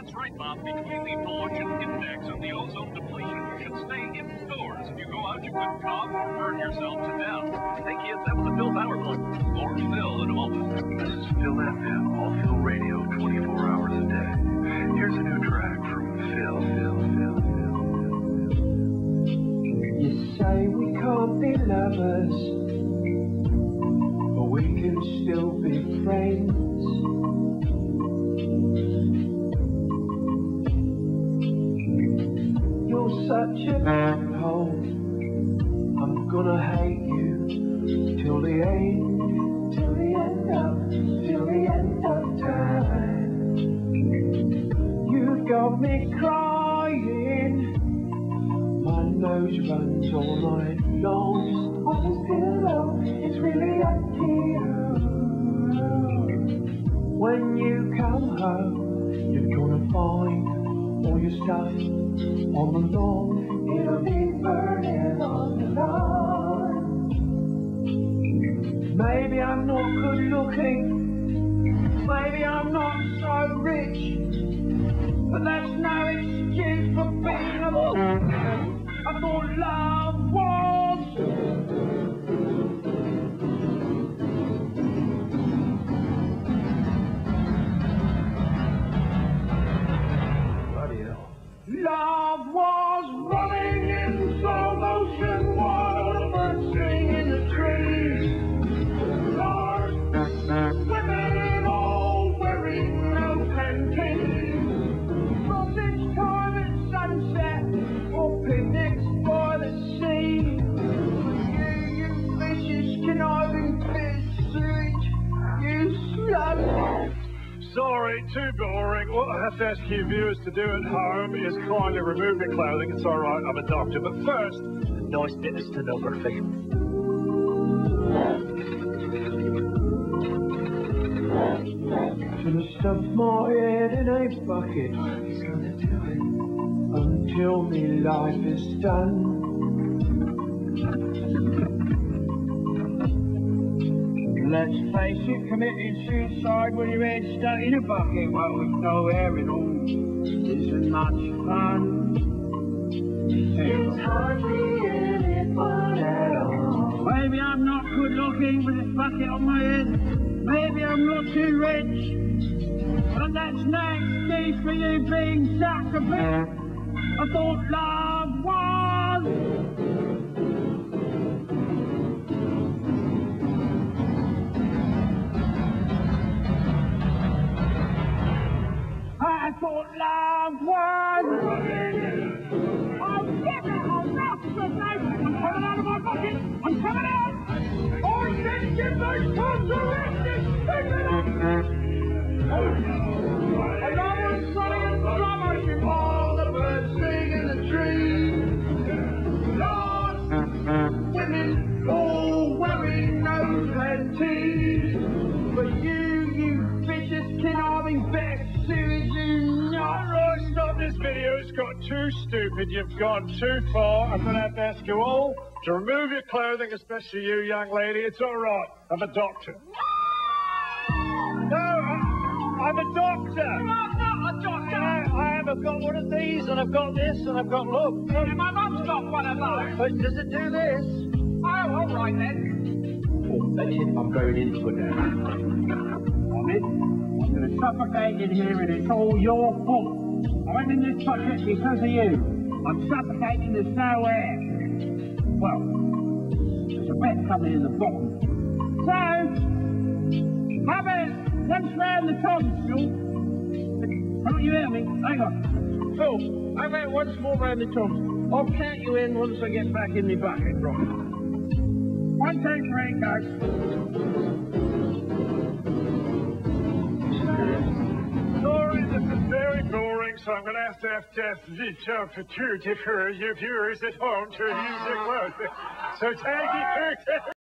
That's right, Bob. Between the pollution impacts and the ozone depletion, you should stay indoors. If you go out, you could cough or burn yourself to death. Hey, kids, that was a Phil Power Plug. More Phil in a moment. This is Phil FM, all Phil radio, 24 hours a day. Here's a new track from Phil. You say we can't be lovers, but we can still be friends. You're such an asshole, I'm gonna hate you till the end, till the end of time. You've got me crying, my nose runs all night long. On this pillow, it's really up to you. When you come home, you're gonna find all your stuff on the lawn. It'll be burning on the lawn. Maybe I'm not good looking, maybe I'm not so rich, but that's no excuse for being a woman. I thought love was. Bloody hell. Love was running in slow motion, water singing in the trees. Stars, women in all wearing no panties. From this time at sunset, or picnic. Sorry, too boring. What I have to ask you viewers to do at home is kindly remove your clothing. It's alright, I'm a doctor. But first, nice bit of stenography. Should have stuffed my head in a bucket until me life is done. Let's face it, committing suicide when your head's stuck in a bucket, well, with no air at all, isn't much fun. It's hardly any fun at all. Maybe I'm not good looking with this bucket on my head. Maybe I'm not too rich. But that's no excuse for you being such a bitch. I thought love was. I thought love was running. I'll get it, I'll rock the knife. I'm coming out of my bucket, I'm coming out. I said give those cons a rest, it's stupid. And I was running in slow motion while the birds sing in the trees. Lord, women all wearing no panties. But you vicious conniving best. Alright, stop this video. It's got too stupid. You've gone too far. I'm going to have to ask you all to remove your clothing, especially you, young lady. It's alright. I'm a doctor. No, I'm a doctor. I'm not a doctor. I have got one of these, and I've got this, and I've got look. And my mum's got one of those. Does it do this? Oh, alright then. Oh, that's it. I'm going into it now. I'm in. I'm going to suffocate in here, and it's all your fault. I'm in this bucket because of you. I'm suffocating, there's no air. Well, there's a bet coming in the bottom. So, Mother, let's round the tonsils. Can't you hear me? Hang on. Phil, I've had once more round the tonsils. I'll count you in once I get back in my bucket, right? 1, 2, 3, go. Sorry, this is very boring, so I'm going to have to ask for two different viewers at home to use their clothes. So take it.